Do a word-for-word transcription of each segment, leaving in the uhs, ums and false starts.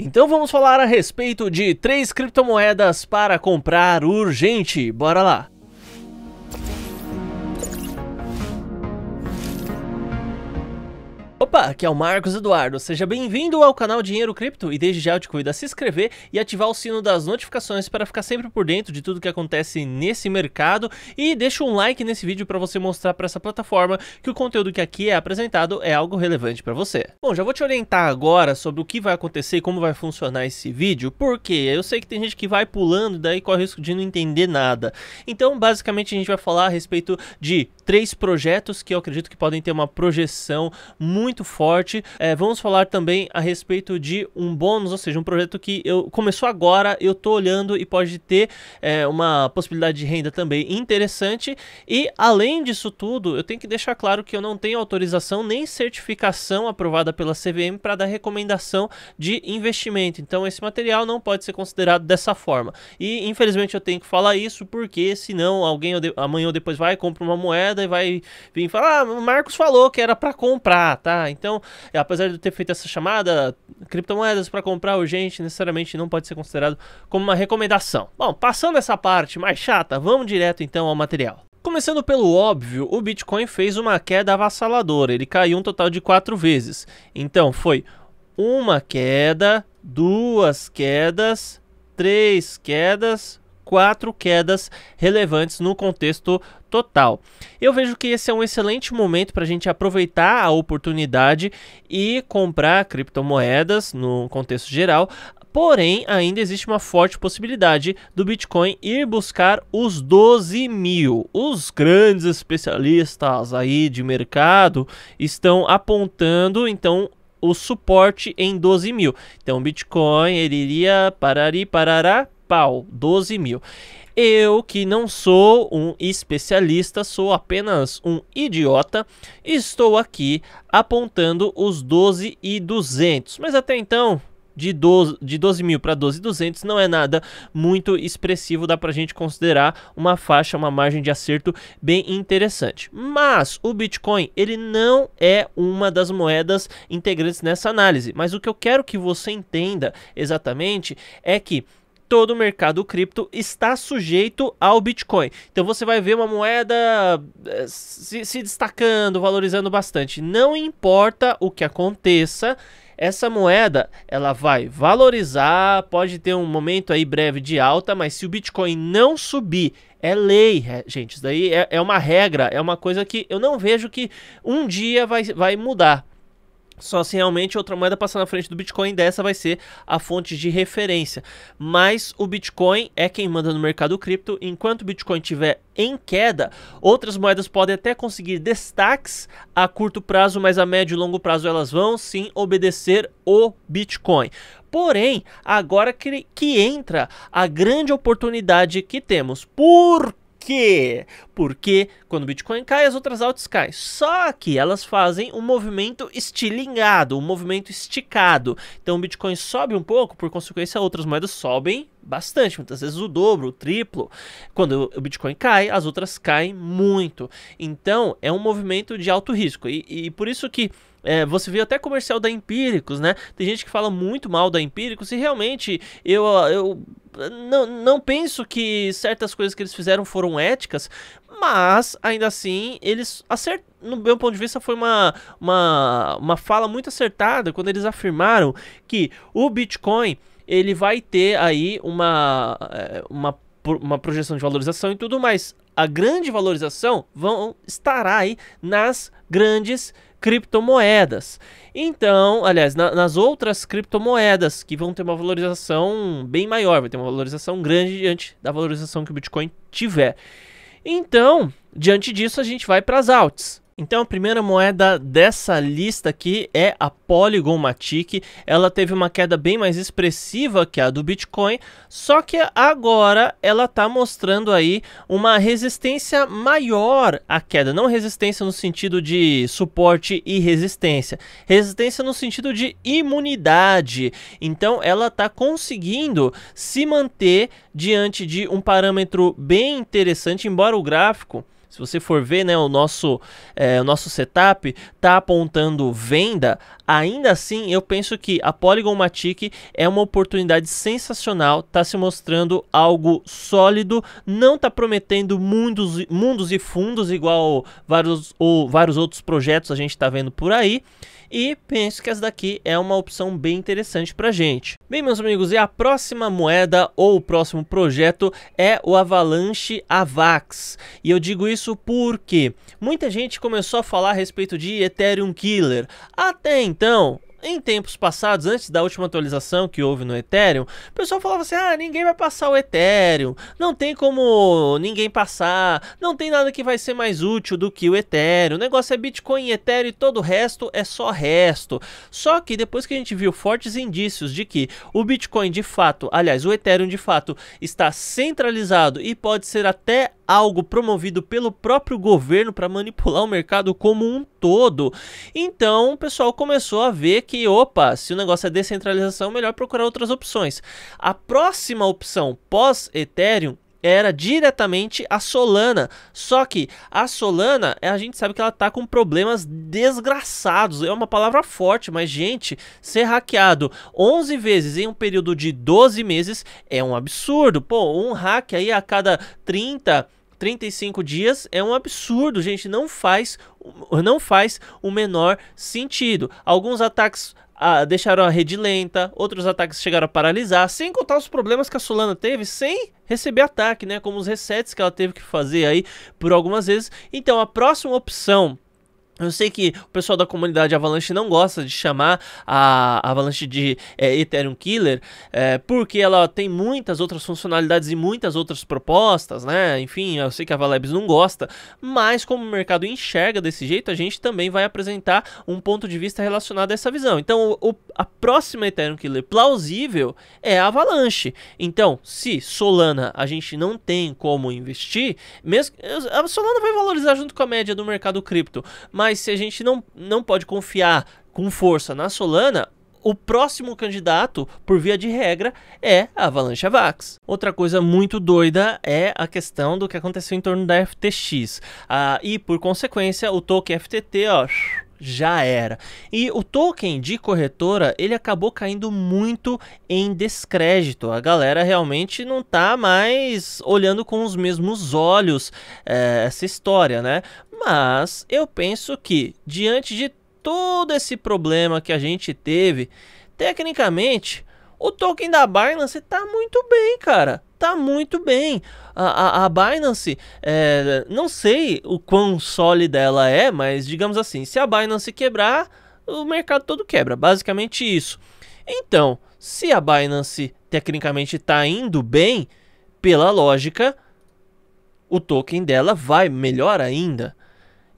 Então vamos falar a respeito de três criptomoedas para comprar urgente, bora lá! Opa, aqui é o Marcos Eduardo, seja bem-vindo ao canal Dinheiro Cripto e desde já eu te convido a se inscrever e ativar o sino das notificações para ficar sempre por dentro de tudo que acontece nesse mercado e deixa um like nesse vídeo para você mostrar para essa plataforma que o conteúdo que aqui é apresentado é algo relevante para você. Bom, já vou te orientar agora sobre o que vai acontecer e como vai funcionar esse vídeo, porque eu sei que tem gente que vai pulando e daí corre o risco de não entender nada. Então, basicamente a gente vai falar a respeito de três projetos que eu acredito que podem ter uma projeção muito forte. É, vamos falar também a respeito de um bônus, ou seja, um projeto que eu, começou agora, eu tô olhando e pode ter é, uma possibilidade de renda também interessante. E além disso tudo, eu tenho que deixar claro que eu não tenho autorização nem certificação aprovada pela C V M para dar recomendação de investimento, então esse material não pode ser considerado dessa forma. E infelizmente eu tenho que falar isso porque senão alguém amanhã ou depois vai, compra uma moeda e vai vir falar, ah, o Marcos falou que era para comprar, tá? Então, apesar de eu ter feito essa chamada, criptomoedas para comprar urgente necessariamente não pode ser considerado como uma recomendação. Bom, passando essa parte mais chata, vamos direto então ao material. Começando pelo óbvio, o Bitcoin fez uma queda avassaladora, ele caiu um total de quatro vezes. Então, foi uma queda, duas quedas, três quedas, quatro quedas relevantes no contexto total. Eu vejo que esse é um excelente momento para a gente aproveitar a oportunidade e comprar criptomoedas no contexto geral. Porém, ainda existe uma forte possibilidade do Bitcoin ir buscar os doze mil. Os grandes especialistas aí de mercado estão apontando, então, o suporte em doze mil. Então, o Bitcoin ele iria parari, parará, pau, doze mil. Eu, que não sou um especialista, sou apenas um idiota, estou aqui apontando os doze mil e duzentos, mas até então, de doze mil para doze mil e duzentos não é nada muito expressivo, dá pra gente considerar uma faixa, uma margem de acerto bem interessante. Mas o Bitcoin, ele não é uma das moedas integrantes nessa análise, mas o que eu quero que você entenda exatamente é que todo o mercado cripto está sujeito ao Bitcoin. Então você vai ver uma moeda se, se destacando, valorizando bastante. Não importa o que aconteça, essa moeda ela vai valorizar, pode ter um momento aí breve de alta, mas se o Bitcoin não subir, é lei, gente. Isso daí é, é uma regra, é uma coisa que eu não vejo que um dia vai, vai mudar. Só se realmente outra moeda passar na frente do Bitcoin, dessa vai ser a fonte de referência. Mas o Bitcoin é quem manda no mercado cripto. Enquanto o Bitcoin estiver em queda, outras moedas podem até conseguir destaques a curto prazo, mas a médio e longo prazo elas vão sim obedecer o Bitcoin. Porém, agora que, que entra a grande oportunidade que temos. Por quê? Porque quando o Bitcoin cai, as outras altas caem. Só que elas fazem um movimento estilingado, um movimento esticado. Então o Bitcoin sobe um pouco, por consequência outras moedas sobem bastante, muitas vezes o dobro, o triplo. Quando o Bitcoin cai, as outras caem muito. Então é um movimento de alto risco. E, e por isso que É, você viu até comercial da Empíricos, né? Tem gente que fala muito mal da Empíricos e realmente eu, eu não, não penso que certas coisas que eles fizeram foram éticas, mas ainda assim eles acertaram. No meu ponto de vista foi uma, uma, uma fala muito acertada quando eles afirmaram que o Bitcoin ele vai ter aí uma, uma, uma projeção de valorização e tudo mais. A grande valorização vão estará aí nas grandes criptomoedas. Então, aliás, na, nas outras criptomoedas que vão ter uma valorização bem maior, vai ter uma valorização grande diante da valorização que o Bitcoin tiver. Então, diante disso, a gente vai para as altas. Então a primeira moeda dessa lista aqui é a Polygon Matic. Ela teve uma queda bem mais expressiva que a do Bitcoin, só que agora ela está mostrando aí uma resistência maior à queda. Não resistência no sentido de suporte e resistência, resistência no sentido de imunidade. Então ela está conseguindo se manter diante de um parâmetro bem interessante, embora o gráfico, se você for ver, né, o nosso, é, o nosso setup está apontando venda, Ainda assim, eu penso que a Polygon Matic é uma oportunidade sensacional, está se mostrando algo sólido, não está prometendo mundos, mundos e fundos igual vários, ou vários outros projetos a gente está vendo por aí. E penso que essa daqui é uma opção bem interessante pra gente. Bem, meus amigos, e a próxima moeda ou o próximo projeto é o Avalanche Avax. E eu digo isso porque muita gente começou a falar a respeito de Ethereum Killer. Até então, em tempos passados, antes da última atualização que houve no Ethereum, o pessoal falava assim, ah, ninguém vai passar o Ethereum, não tem como ninguém passar, não tem nada que vai ser mais útil do que o Ethereum, o negócio é Bitcoin e Ethereum e todo o resto é só resto. Só que depois que a gente viu fortes indícios de que o Bitcoin de fato, aliás, o Ethereum de fato está centralizado e pode ser até algo promovido pelo próprio governo para manipular o mercado como um todo, então o pessoal começou a ver que, opa, se o negócio é descentralização, melhor procurar outras opções. A próxima opção pós-Ethereum era diretamente a Solana, só que a Solana, a gente sabe que ela tá com problemas desgraçados, é uma palavra forte, mas gente, ser hackeado onze vezes em um período de doze meses é um absurdo. Pô, um hack aí a cada trinta, trinta e cinco dias é um absurdo, gente, não faz, não faz o menor sentido. Alguns ataques Ah, deixaram a rede lenta, outros ataques chegaram a paralisar, sem contar os problemas que a Solana teve sem receber ataque, né? Como os resets que ela teve que fazer aí por algumas vezes. Então a próxima opção, eu sei que o pessoal da comunidade Avalanche não gosta de chamar a Avalanche de é, Ethereum Killer, é, porque ela tem muitas outras funcionalidades e muitas outras propostas, né? Enfim, eu sei que a Avalabs não gosta, mas como o mercado enxerga desse jeito, a gente também vai apresentar um ponto de vista relacionado a essa visão. Então, o, a próxima Ethereum Killer plausível é a Avalanche. Então, se Solana a gente não tem como investir, mesmo, a Solana vai valorizar junto com a média do mercado cripto, mas Mas se a gente não, não pode confiar com força na Solana, o próximo candidato, por via de regra, é a Avalanche Avax. Outra coisa muito doida é a questão do que aconteceu em torno da F T X. Ah, e, por consequência, o token F T T, ó, já era. E o token de corretora, ele acabou caindo muito em descrédito. A galera realmente não tá mais olhando com os mesmos olhos é, essa história, né? Mas eu penso que, diante de todo esse problema que a gente teve, tecnicamente, o token da Binance tá muito bem, cara. Tá muito bem. A, a, a Binance, é, não sei o quão sólida ela é, mas digamos assim, se a Binance quebrar, o mercado todo quebra. Basicamente isso. Então, se a Binance tecnicamente tá indo bem, pela lógica, o token dela vai melhor ainda.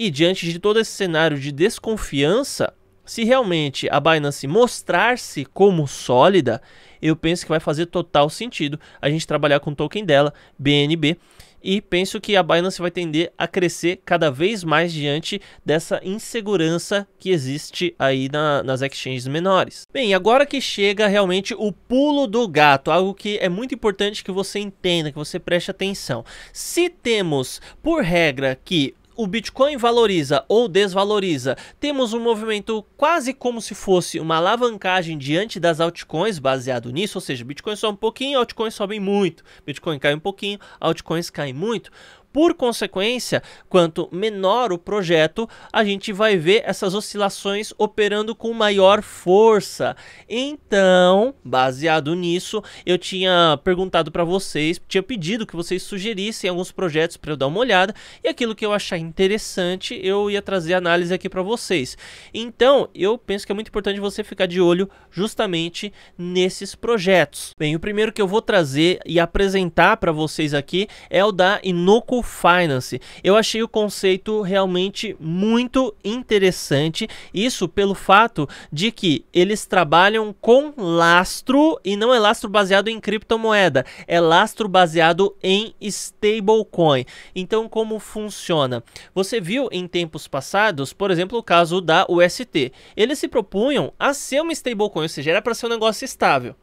E diante de todo esse cenário de desconfiança, se realmente a Binance mostrar-se como sólida, eu penso que vai fazer total sentido a gente trabalhar com o token dela, B N B, e penso que a Binance vai tender a crescer cada vez mais diante dessa insegurança que existe aí na, nas exchanges menores. Bem, agora que chega realmente o pulo do gato, algo que é muito importante que você entenda, que você preste atenção. Se temos, por regra, que o Bitcoin valoriza ou desvaloriza, temos um movimento quase como se fosse uma alavancagem diante das altcoins baseado nisso, ou seja, Bitcoin sobe um pouquinho, altcoins sobem muito, Bitcoin cai um pouquinho, altcoins caem muito. Por consequência, quanto menor o projeto, a gente vai ver essas oscilações operando com maior força. Então, baseado nisso, eu tinha perguntado para vocês, tinha pedido que vocês sugerissem alguns projetos para eu dar uma olhada, e aquilo que eu achar interessante, eu ia trazer análise aqui para vocês. Então, eu penso que é muito importante você ficar de olho justamente nesses projetos. Bem, o primeiro que eu vou trazer e apresentar para vocês aqui é o da Inuko Finance. Eu achei o conceito realmente muito interessante, isso pelo fato de que eles trabalham com lastro, e não é lastro baseado em criptomoeda, é lastro baseado em stablecoin. Então, como funciona? Você viu em tempos passados, por exemplo, o caso da U S T. Eles se propunham a ser uma stablecoin, ou seja, era para ser um negócio estável.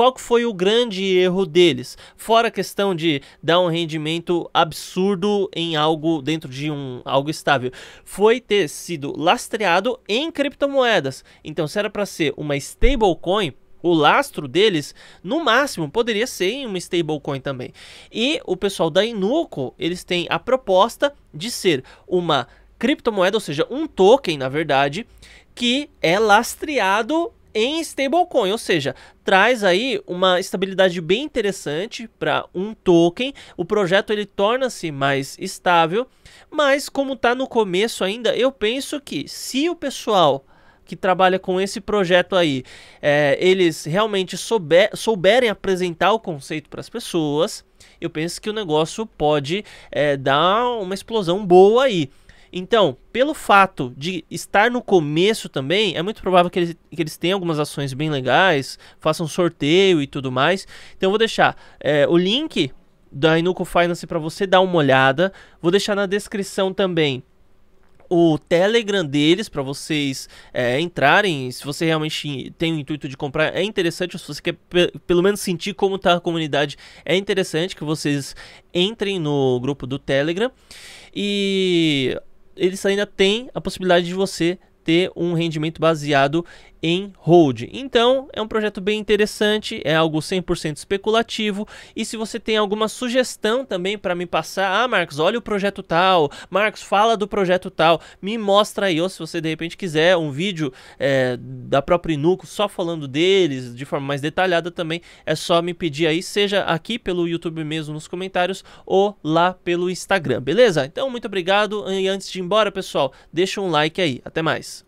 Qual que foi o grande erro deles? Fora a questão de dar um rendimento absurdo em algo dentro de um algo estável, foi ter sido lastreado em criptomoedas. Então, se era para ser uma stablecoin, o lastro deles, no máximo, poderia ser em uma stablecoin também. E o pessoal da Inuko, eles têm a proposta de ser uma criptomoeda, ou seja, um token, na verdade, que é lastreado em stablecoin, ou seja, traz aí uma estabilidade bem interessante para um token. O projeto ele torna-se mais estável, mas como está no começo ainda, eu penso que se o pessoal que trabalha com esse projeto aí, é, eles realmente souber, souberem apresentar o conceito para as pessoas, eu penso que o negócio pode é, dar uma explosão boa aí. Então, pelo fato de estar no começo também, é muito provável que eles, que eles tenham algumas ações bem legais, façam sorteio e tudo mais. Então eu vou deixar é, o link da Inuko Finance para você dar uma olhada, vou deixar na descrição também o Telegram deles para vocês é, entrarem. Se você realmente tem o intuito de comprar, é interessante. Se você quer pelo menos sentir como está a comunidade, é interessante que vocês entrem no grupo do Telegram. E eles ainda têm a possibilidade de você ter um rendimento baseado em hold. Então, é um projeto bem interessante, é algo cem por cento especulativo. E se você tem alguma sugestão também para me passar, ah, Marcos, olha o projeto tal, Marcos, fala do projeto tal, me mostra aí. Ou se você de repente quiser um vídeo é, da própria Inuko só falando deles de forma mais detalhada também, é só me pedir aí, seja aqui pelo YouTube mesmo nos comentários ou lá pelo Instagram, beleza? Então, muito obrigado. E antes de ir embora, pessoal, deixa um like aí. Até mais.